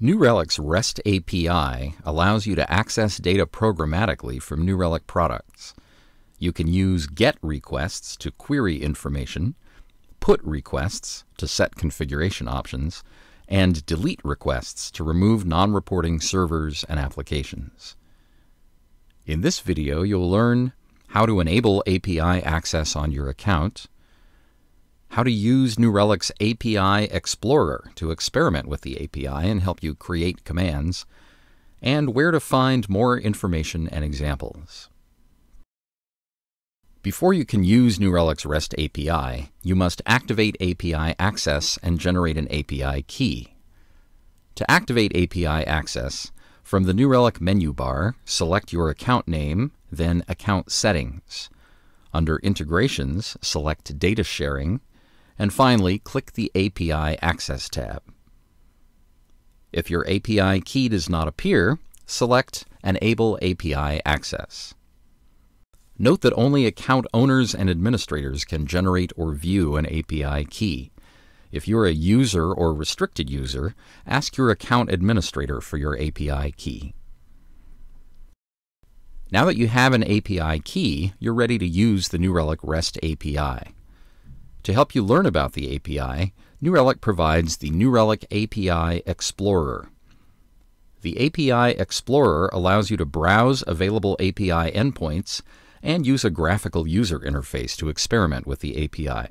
New Relic's REST API allows you to access data programmatically from New Relic products. You can use GET requests to query information, PUT requests to set configuration options, and DELETE requests to remove non-reporting servers and applications. In this video, you'll learn how to enable API access on your account, how to use New Relic's API Explorer to experiment with the API and help you create commands, and where to find more information and examples. Before you can use New Relic's REST API, you must activate API access and generate an API key. To activate API access, from the New Relic menu bar, select your account name, then Account Settings. Under Integrations, select Data Sharing, and finally, click the API Access tab. If your API key does not appear, select Enable API Access. Note that only account owners and administrators can generate or view an API key. If you're a user or restricted user, ask your account administrator for your API key. Now that you have an API key, you're ready to use the New Relic REST API. To help you learn about the API, New Relic provides the New Relic API Explorer. The API Explorer allows you to browse available API endpoints and use a graphical user interface to experiment with the API.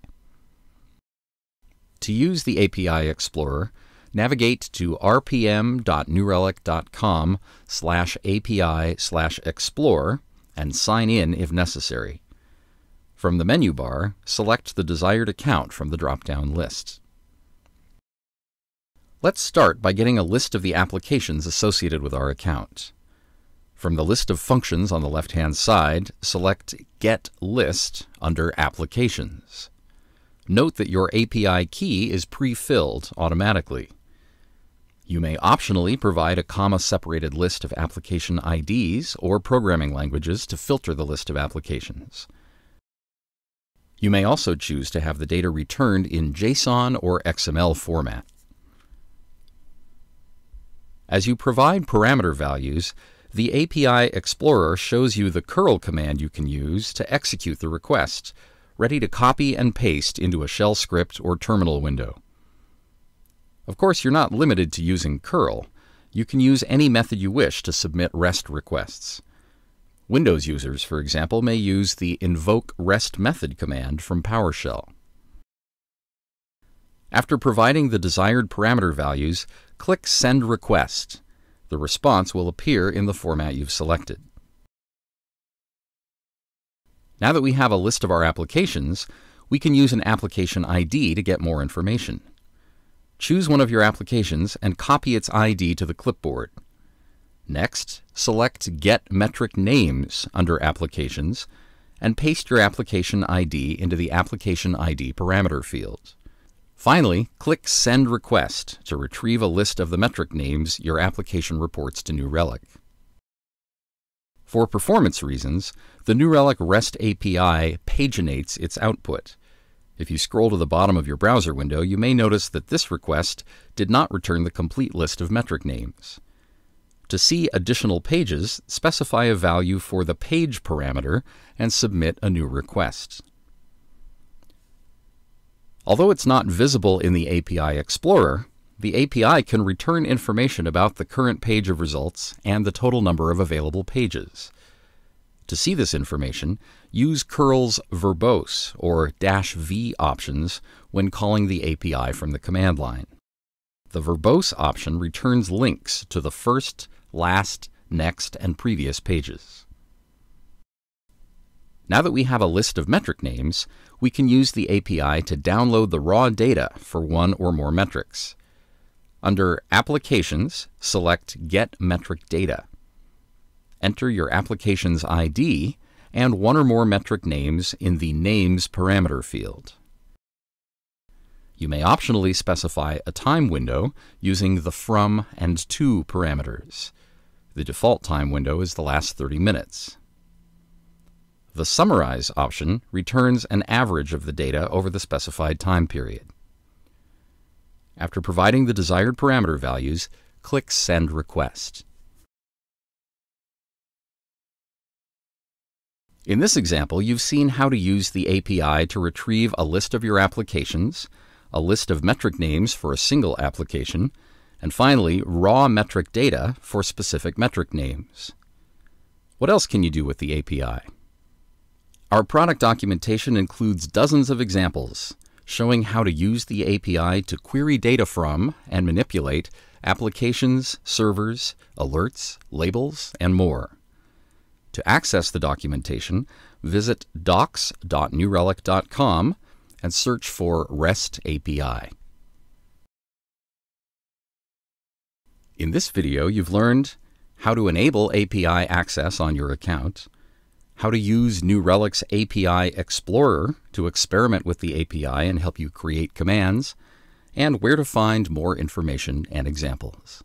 To use the API Explorer, navigate to rpm.newrelic.com/API/explore and sign in if necessary. From the menu bar, select the desired account from the drop-down list. Let's start by getting a list of the applications associated with our account. From the list of functions on the left-hand side, select Get List under Applications. Note that your API key is pre-filled automatically. You may optionally provide a comma-separated list of application IDs or programming languages to filter the list of applications. You may also choose to have the data returned in JSON or XML format. As you provide parameter values, the API Explorer shows you the curl command you can use to execute the request, ready to copy and paste into a shell script or terminal window. Of course, you're not limited to using curl. You can use any method you wish to submit REST requests. Windows users, for example, may use the Invoke-RestMethod command from PowerShell. After providing the desired parameter values, click Send Request. The response will appear in the format you've selected. Now that we have a list of our applications, we can use an application ID to get more information. Choose one of your applications and copy its ID to the clipboard. Next, select Get Metric Names under Applications and paste your application ID into the Application ID parameter field. Finally, click Send Request to retrieve a list of the metric names your application reports to New Relic. For performance reasons, the New Relic REST API paginates its output. If you scroll to the bottom of your browser window, you may notice that this request did not return the complete list of metric names. To see additional pages, specify a value for the page parameter and submit a new request. Although it's not visible in the API Explorer, the API can return information about the current page of results and the total number of available pages. To see this information, use curl's verbose or -v options when calling the API from the command line. The verbose option returns links to the first, last, next, and previous pages. Now that we have a list of metric names, we can use the API to download the raw data for one or more metrics. Under Applications, select Get Metric Data. Enter your application's ID and one or more metric names in the Names parameter field. You may optionally specify a time window using the From and To parameters. The default time window is the last 30 minutes. The Summarize option returns an average of the data over the specified time period. After providing the desired parameter values, click Send Request. In this example, you've seen how to use the API to retrieve a list of your applications, a list of metric names for a single application, and finally, raw metric data for specific metric names. What else can you do with the API? Our product documentation includes dozens of examples showing how to use the API to query data from and manipulate applications, servers, alerts, labels, and more. To access the documentation, visit docs.newrelic.com and search for REST API. In this video, you've learned how to enable API access on your account, how to use New Relic's API Explorer to experiment with the API and help you create commands, and where to find more information and examples.